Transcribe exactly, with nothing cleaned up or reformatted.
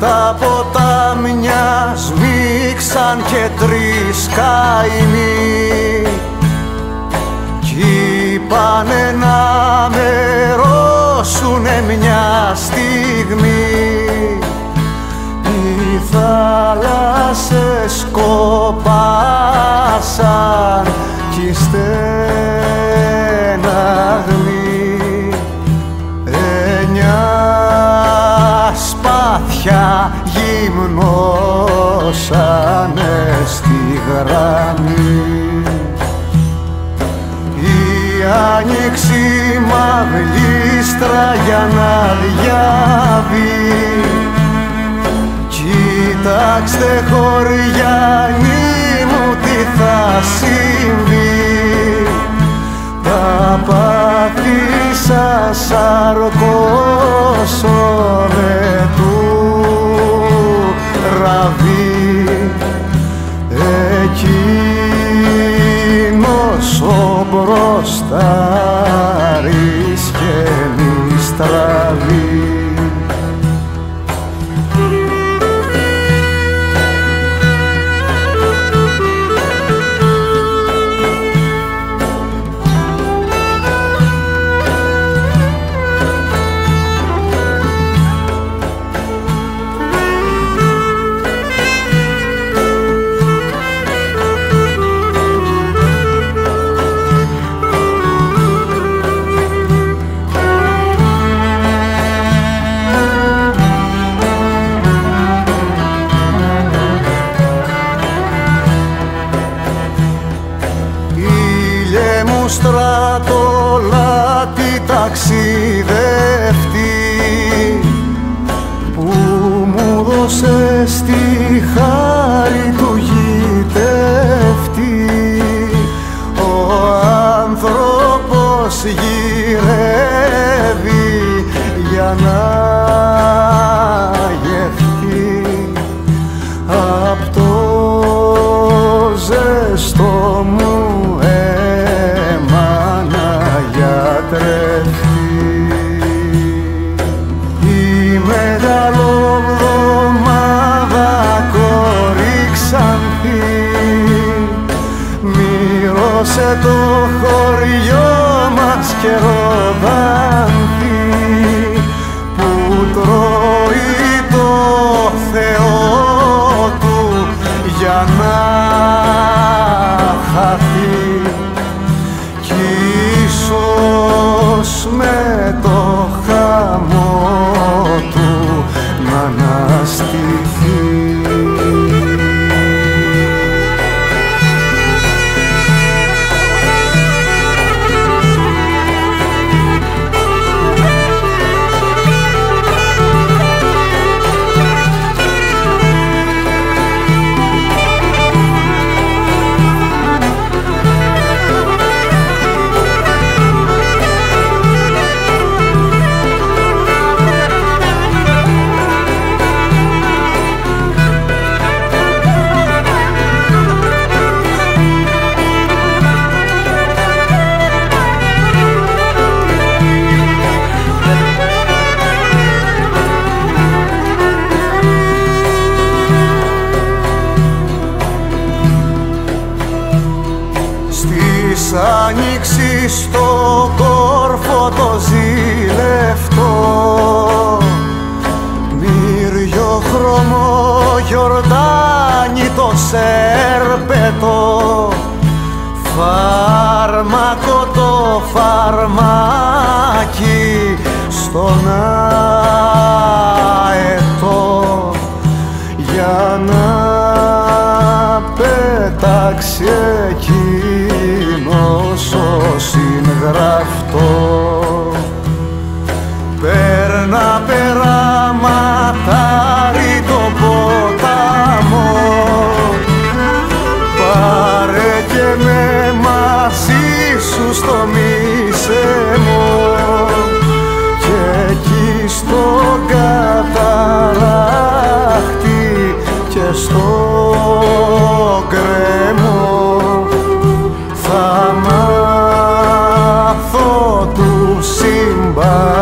Τα ποτάμια σμίξαν και τρεις καημοί κι είπανε να μερώσουνε μια στιγμή. Οι θάλασσες κοπάσαν κι στεναγμοί εννιά σπάθια γυμνώσανε στη γραμμή. Η άνοιξη μαυλίστρα για να διάβει, κοίταξτε χωριανοί μου τι θα συμβεί. Τα πάθη σας σαρκώσουνε του ραβή. Εκείνος ο μπροστάρης και μη στραβή. Στρατολάτη ταξιδευτή που μου δώσες τη χάρη του γητευτή, ο άνθρωπος γυρεύει για να γευτεί απ' το ζεστό μου τρέφει. Η μεγαλοβδομάδα κορίξανθη μύρωσε το χωριό μας καιροδάνθη που τρώει το Θεό του για να χαθεί. Με το χαμό του να αναστηθεί. Άνοιξη στο κόρφο το ζηλευτό μύριο χρωμό γιορτάνει το σέρπετο, φάρμακο το φαρμάκι στον αετό για να πετάξει εκεί goodbye.